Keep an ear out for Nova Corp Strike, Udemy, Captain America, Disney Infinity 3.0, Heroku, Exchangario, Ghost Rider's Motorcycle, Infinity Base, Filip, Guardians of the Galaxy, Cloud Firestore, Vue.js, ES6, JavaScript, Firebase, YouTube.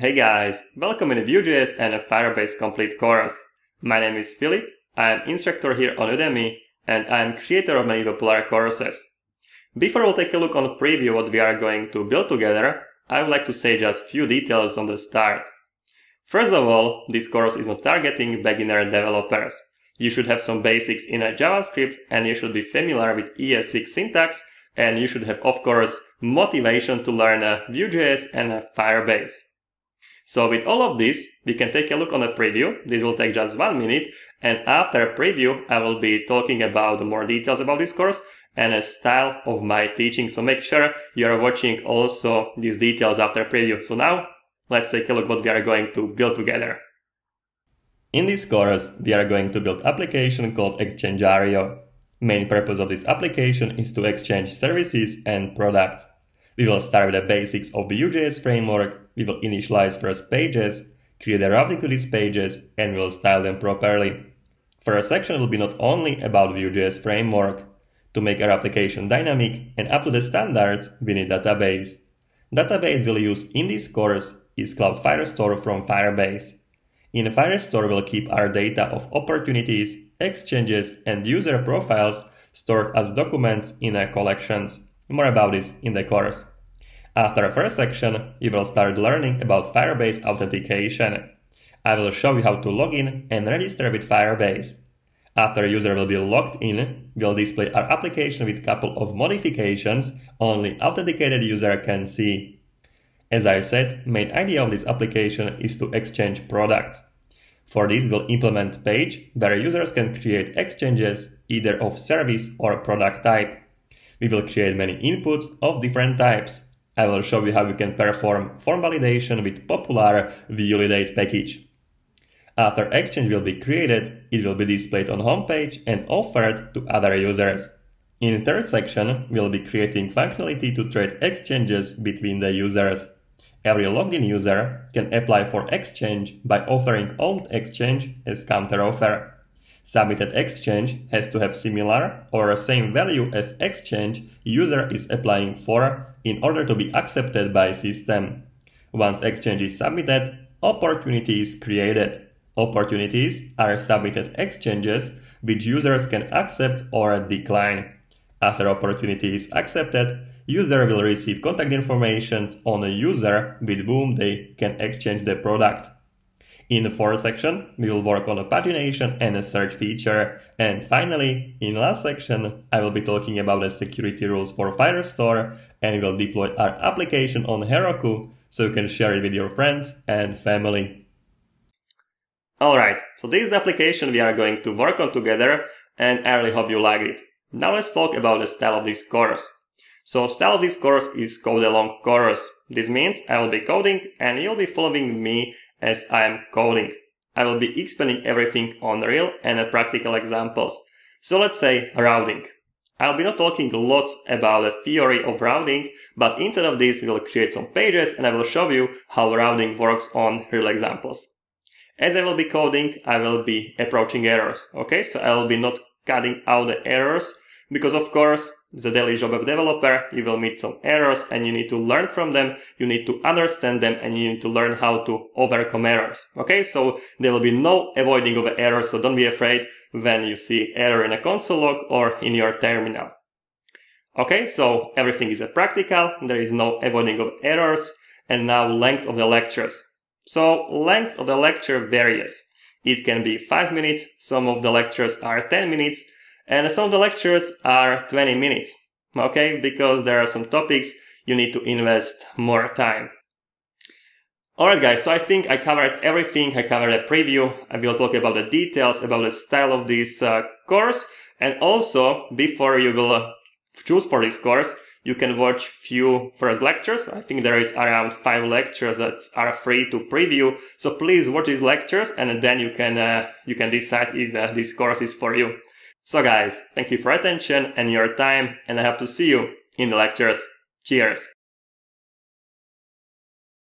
Hey guys, welcome in a Vue.js and a Firebase complete course. My name is Filip, I am instructor here on Udemy, and I am creator of many popular courses. Before we'll take a look on the preview what we are going to build together, I would like to say just few details on the start. First of all, this course is not targeting beginner developers. You should have some basics in JavaScript and you should be familiar with ES6 syntax, and you should have, of course, motivation to learn Vue.js and Firebase. So with all of this, we can take a look on a preview. This will take just 1 minute. And after a preview, I will be talking about more details about this course and a style of my teaching. So make sure you are watching also these details after preview. So now let's take a look what we are going to build together. In this course, we are going to build an application called Exchangario. Main purpose of this application is to exchange services and products. We will start with the basics of the Vue.js framework, we will initialize first pages, create a routing to these pages, and we will style them properly. First section will be not only about Vue.js framework. To make our application dynamic and up to the standards, we need database. Database we'll use in this course is Cloud Firestore from Firebase. In Firestore we'll keep our data of opportunities, exchanges, and user profiles stored as documents in our collections. More about this in the course. After the first section, you will start learning about Firebase authentication. I will show you how to log in and register with Firebase. After a user will be logged in, we will display our application with a couple of modifications only authenticated user can see. As I said, main idea of this application is to exchange products. For this, we'll implement a page where users can create exchanges either of service or product type. We will create many inputs of different types. I will show you how you can perform form validation with popular validate package. After exchange will be created, it will be displayed on homepage and offered to other users. In the third section, we will be creating functionality to trade exchanges between the users. Every logged-in user can apply for exchange by offering old exchange as counteroffer. Submitted exchange has to have similar or same value as exchange user is applying for in order to be accepted by system. Once exchange is submitted, opportunity is created. Opportunities are submitted exchanges which users can accept or decline. After opportunity is accepted, user will receive contact information on a user with whom they can exchange the product. In the fourth section, we will work on a pagination and a search feature. And finally, in the last section, I will be talking about the security rules for Firestore and will deploy our application on Heroku so you can share it with your friends and family. Alright, so this is the application we are going to work on together and I really hope you liked it. Now let's talk about the style of this course. So style of this course is code along course. This means I will be coding and you'll be following me as I am coding. I will be explaining everything on real and practical examples. So let's say routing. I'll be not talking lots about the theory of routing, but instead of this we'll create some pages and I will show you how routing works on real examples. As I will be coding, I will be approaching errors, okay? So I will be not cutting out the errors because of course it's a daily job of developer, you will meet some errors and you need to learn from them, you need to understand them and you need to learn how to overcome errors. Okay, so there will be no avoiding of errors, so don't be afraid when you see error in a console log or in your terminal. Okay, so everything is a practical, there is no avoiding of errors, and now length of the lectures. So length of the lecture varies. It can be 5 minutes, some of the lectures are 10 minutes, and some of the lectures are 20 minutes, okay? Because there are some topics you need to invest more time. Alright guys, so I think I covered everything. I covered a preview. I will talk about the details, about the style of this course. And also, before you will choose for this course, you can watch few first lectures. I think there is around 5 lectures that are free to preview. So please watch these lectures and then you can decide if this course is for you. So guys, thank you for attention and your time, and I hope to see you in the lectures. Cheers!